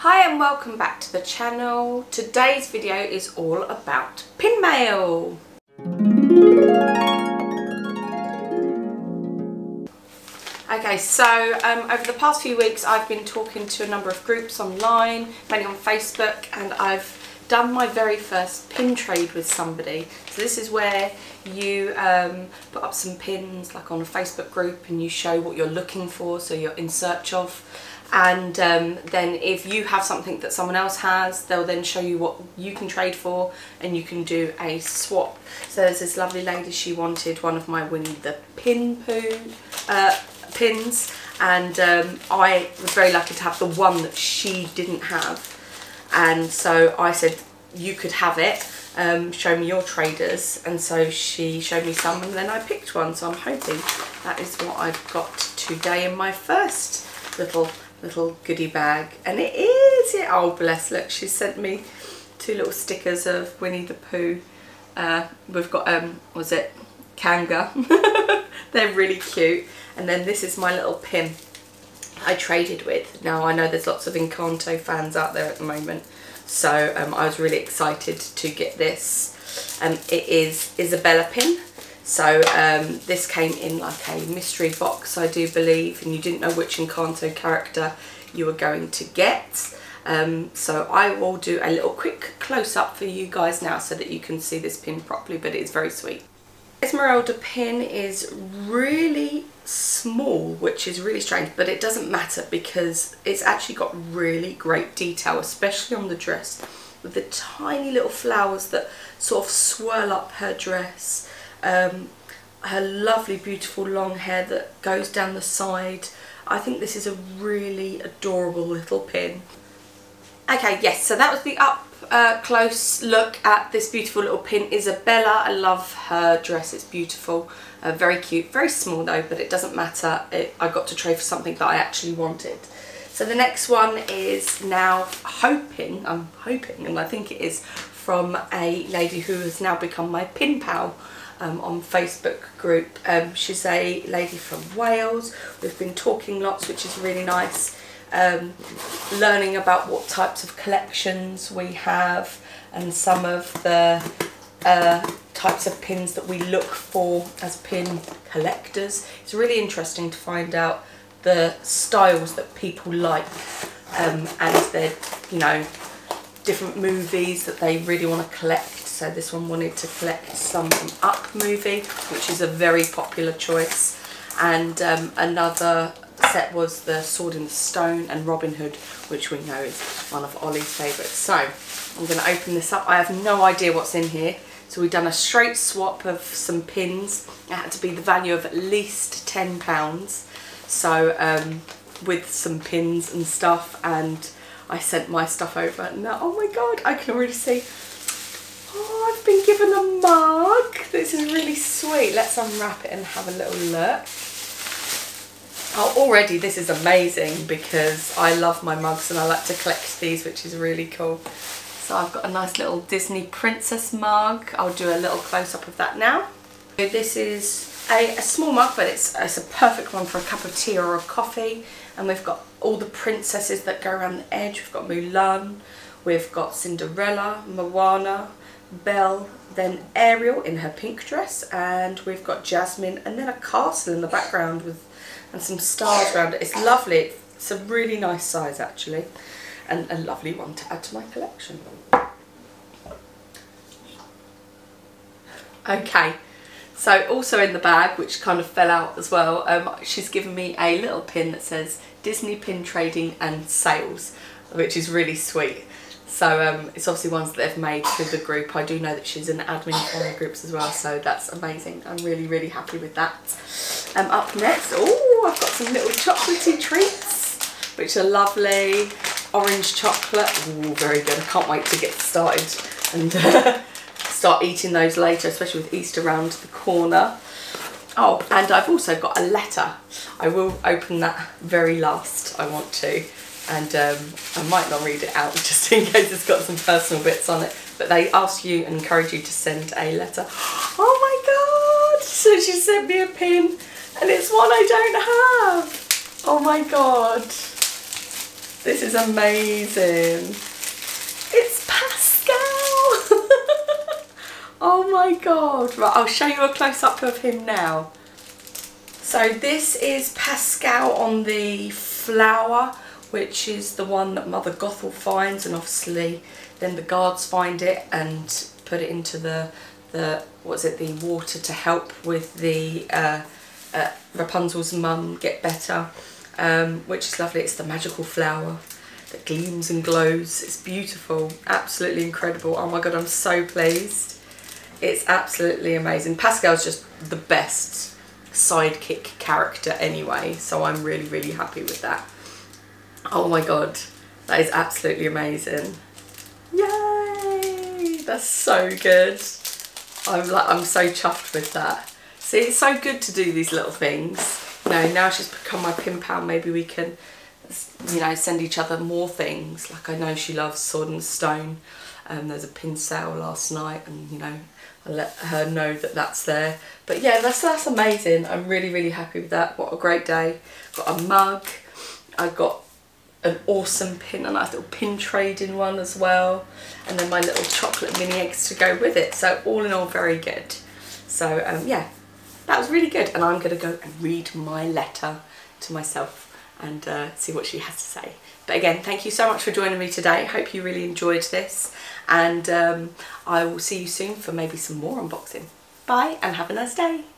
Hi and welcome back to the channel. Today's video is all about pin mail. Okay, so over the past few weeks I've been talking to a number of groups online, mainly on Facebook, and I've done my very first pin trade with somebody. So this is where you put up some pins like on a Facebook group and you show what you're looking for, so you're in search of. And then if you have something that someone else has, they'll then show you what you can trade for and you can do a swap. So there's this lovely lady, she wanted one of my Winnie the Pooh pins, and I was very lucky to have the one that she didn't have. And so I said, you could have it, show me your traders. And so she showed me some and then I picked one. So I'm hoping that is what I've got today in my first little goodie bag. And it is, yeah, oh bless, look, she sent me two little stickers of Winnie the Pooh. We've got, was it Kanga? They're really cute. And then this is my little pin I traded with. Now I know there's lots of Encanto fans out there at the moment, so I was really excited to get this. It is Isabela pin, so this came in like a mystery box, I do believe, and you didn't know which Encanto character you were going to get. So I will do a little quick close-up for you guys now so that you can see this pin properly, but it's very sweet. Esmeralda pin is really small, which is really strange, but it doesn't matter because it's actually got really great detail, especially on the dress, with the tiny little flowers that sort of swirl up her dress, her lovely beautiful long hair that goes down the side. I think this is a really adorable little pin. Okay, yes, so that was the Up close look at this beautiful little pin, Isabela. I love her dress, it's beautiful, very cute, very small though, but it doesn't matter. I got to trade for something that I actually wanted. So the next one is now hoping, I'm hoping, and I think it is from a lady who has now become my pin pal on Facebook group. She's a lady from Wales. We've been talking lots, which is really nice. Learning about what types of collections we have and some of the types of pins that we look for as pin collectors. It's really interesting to find out the styles that people like and their, you know, different movies that they really want to collect. So this one wanted to collect some Up movie, which is a very popular choice, and another set was the Sword in the Stone and Robin Hood, which we know is one of Ollie's favourites. So I'm going to open this up. I have no idea what's in here. So we've done a straight swap of some pins. It had to be the value of at least £10. So with some pins and stuff, and I sent my stuff over. And now, oh my god, I can already see. Oh, I've been given a mug. This is really sweet. Let's unwrap it and have a little look. Oh, already this is amazing because I love my mugs and I like to collect these, which is really cool. So I've got a nice little Disney princess mug. I'll do a little close-up of that now. So this is a small mug, but it's a perfect one for a cup of tea or a coffee. And we've got all the princesses that go around the edge. We've got Mulan, we've got Cinderella, Moana, Belle, then Ariel in her pink dress, and we've got Jasmine, and then a castle in the background with and some stars around it. It's lovely. It's a really nice size actually, and a lovely one to add to my collection. Okay, so also in the bag, which kind of fell out as well, she's given me a little pin that says Disney Pin Trading and Sales, which is really sweet. So it's obviously ones that they've made through the group. I do know that she's an admin on the groups as well, so that's amazing. I'm really, really happy with that. Up next, oh, I've got some little chocolatey treats, which are lovely. Orange chocolate, oh, very good. I can't wait to get started and start eating those later, especially with Easter around the corner. Oh, and I've also got a letter. I will open that very last, I want to. And I might not read it out just in case it's got some personal bits on it, but they ask you and encourage you to send a letter. Oh my god, so she sent me a pin and it's one I don't have. Oh my god, This is amazing. It's Pascal. Oh my god. Right, I'll show you a close-up of him now. So this is Pascal on the flower, which is the one that Mother Gothel finds, and obviously then the guards find it and put it into the water to help with the Rapunzel's mum get better, which is lovely. It's the magical flower that gleams and glows. It's beautiful, absolutely incredible. Oh my god, I'm so pleased. It's absolutely amazing. Pascal's just the best sidekick character anyway, so I'm really, really happy with that. Oh my god, that is absolutely amazing. Yay, that's so good. I'm so chuffed with that. See, it's so good to do these little things. You know, now she's become my pin pal, maybe we can, you know, send each other more things. Like, I know she loves Sword in the Stone, and there's a pin sale last night, and you know, I let her know that that's there. But yeah, that's amazing. I'm really, really happy with that. What a great day. Got a mug. I got an awesome pin, a nice little pin trading one as well, and then my little chocolate mini eggs to go with it. So all in all, very good. So yeah, that was really good, and I'm gonna go and read my letter to myself and see what she has to say. But again, thank you so much for joining me today. Hope you really enjoyed this, and I will see you soon for maybe some more unboxing. Bye, and have a nice day.